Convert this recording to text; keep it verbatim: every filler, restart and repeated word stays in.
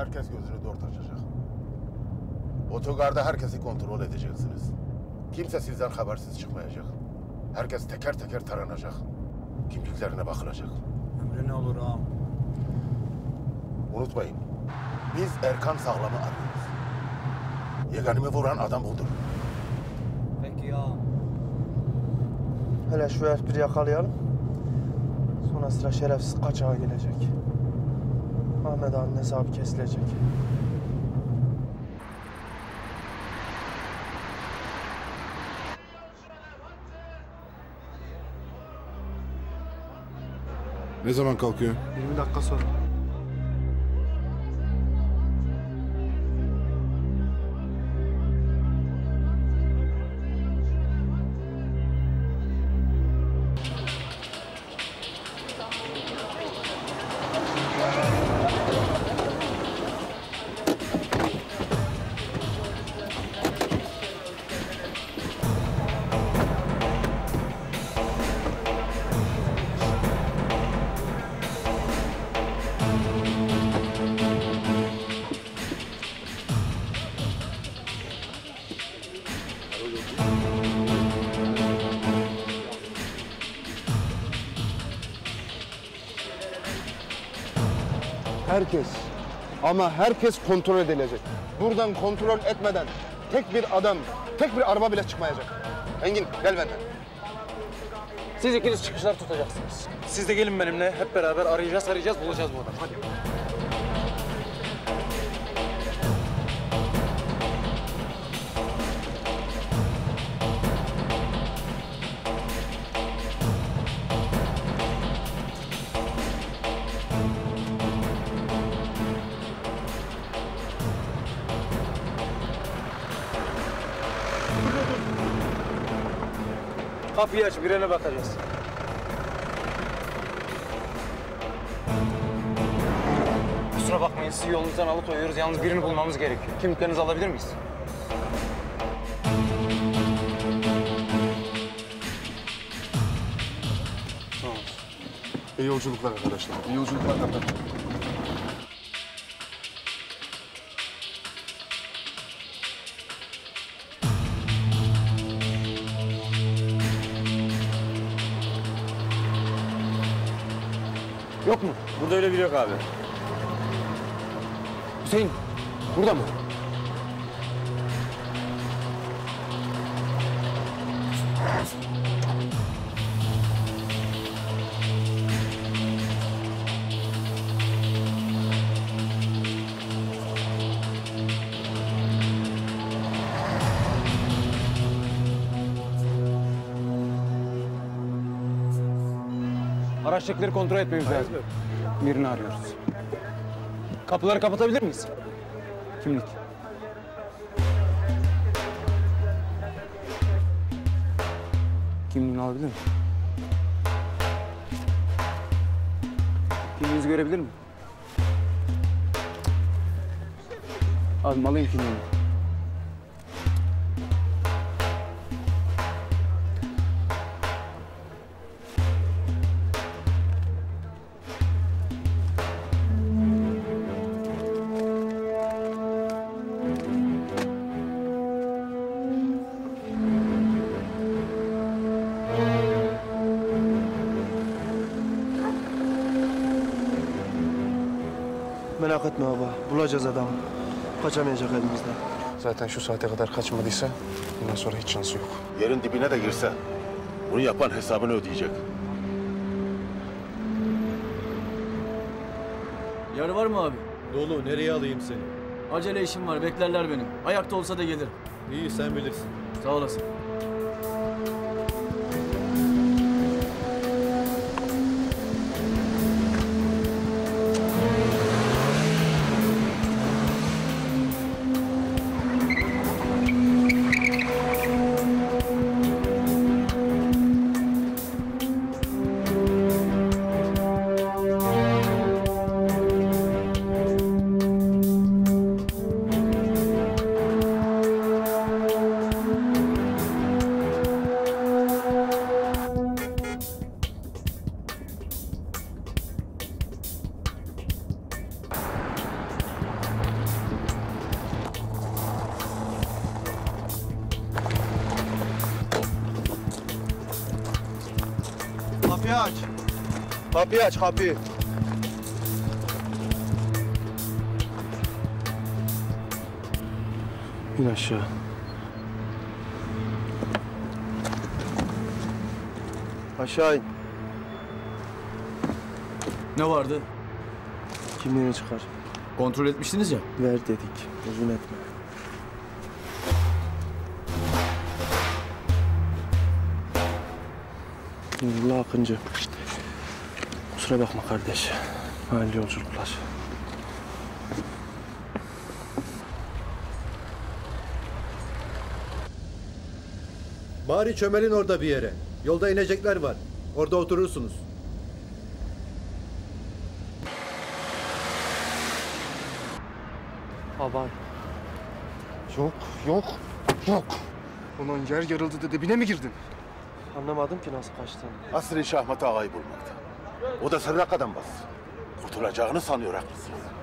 herkes gözünü dört açacak. Otogarda herkesi kontrol edeceksiniz. Kimse sizden habersiz çıkmayacak. Herkes teker teker taranacak. Kimliklerine bakılacak. Ömrüne olur ağam. Unutmayın, biz Erkan Sağlam'ı arıyoruz. Yeganimi vuran adam budur. Peki ya. Hele şu F bir'i yakalayalım. Sonra sıra şerefsiz kaçağa gelecek. Ahmet Ağa'nın hesabı kesilecek. Ne zaman kalkıyor? yirmi dakika sonra. Herkes, ama herkes kontrol edilecek. Buradan kontrol etmeden tek bir adam, tek bir araba bile çıkmayacak. Engin, gel benden. Siz ikiniz çıkışlar tutacaksınız. Siz de gelin benimle, hep beraber arayacağız, arayacağız, bulacağız bu adamı. Hadi. Kapıyı aç, birine bakacağız. Kusura bakmayın, sizi yolunuzdan alıkoyuyoruz. Yalnız birini bulmamız gerekiyor. Kimliklerinizi alabilir miyiz? Tamam. İyi yolculuklar arkadaşlar. İyi yolculuklar arkadaşlar. Yok mu? Burada öyle biri yok abi. Hüseyin, burada mı? Araçları kontrol etmemiz lazım. Birini arıyoruz. Kapıları kapatabilir miyiz? Kimlik. Kimliğini alabilir miyim? Kimliğinizi görebilir miyim? Abi alayım kimliğini. Merak etme baba, bulacağız adamı. Kaçamayacak elimizden. Zaten şu saate kadar kaçmadıysa, bundan sonra hiç şansı yok. Yerin dibine de girse, bunu yapan hesabını ödeyecek. Yer var mı abi? Dolu, nereye alayım seni? Acele işim var, beklerler beni. Ayakta olsa da gelirim. İyi, sen bilirsin. Sağ olasın. Kapıyı aç. Kapıyı aç, kapıyı. İn aşağı. Aşağı in. Ne vardı? Kimliğini çıkar. Kontrol etmiştiniz ya. Ver dedik, uzun etme. Nurullah Akıncı. Kusura bakma kardeş. Hayırlı yolculuklar. Bari çömelin orada bir yere. Yolda inecekler var. Orada oturursunuz. Aman. Yok, yok, yok. Ulan yer yarıldı da dibine mi girdin? Anlamadım ki nasıl kaçtığını. Asrın şahmatı ağayı bulmakta. O da sırnak adam bastı. Kurtulacağını sanıyor haklısınız.